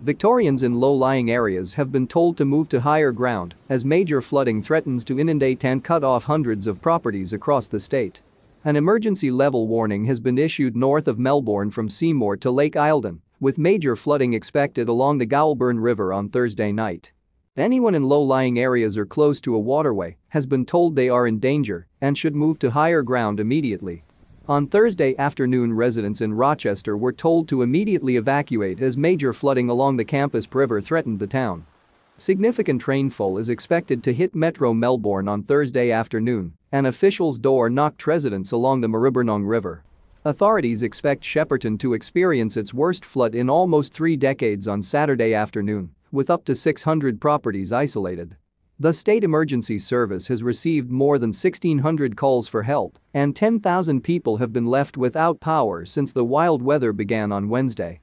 Victorians in low-lying areas have been told to move to higher ground as major flooding threatens to inundate and cut off hundreds of properties across the state. An emergency level warning has been issued north of Melbourne from Seymour to Lake Eildon, with major flooding expected along the Goulburn River on Thursday night. Anyone in low-lying areas or close to a waterway has been told they are in danger and should move to higher ground immediately. On Thursday afternoon, residents in Rochester were told to immediately evacuate as major flooding along the Campaspe River threatened the town. Significant rainfall is expected to hit Metro Melbourne on Thursday afternoon, and officials door-knocked residents along the Maribyrnong River. Authorities expect Shepparton to experience its worst flood in almost 3 decades on Saturday afternoon, with up to 600 properties isolated. The State Emergency Service has received more than 1,600 calls for help, and 10,000 people have been left without power since the wild weather began on Wednesday.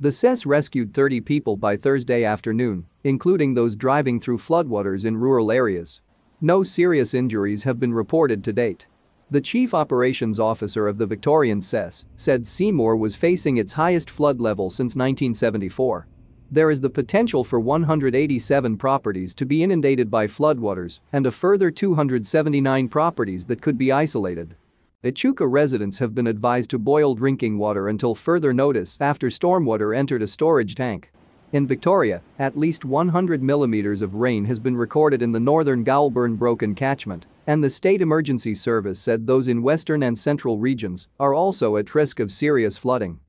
The SES rescued 30 people by Thursday afternoon, including those driving through floodwaters in rural areas. No serious injuries have been reported to date. The Chief Operations Officer of the Victorian SES said Seymour was facing its highest flood level since 1974. There is the potential for 187 properties to be inundated by floodwaters and a further 279 properties that could be isolated. Echuca residents have been advised to boil drinking water until further notice after stormwater entered a storage tank. In Victoria, at least 100 millimeters of rain has been recorded in the northern Goulburn-Broken catchment, and the State Emergency Service said those in western and central regions are also at risk of serious flooding.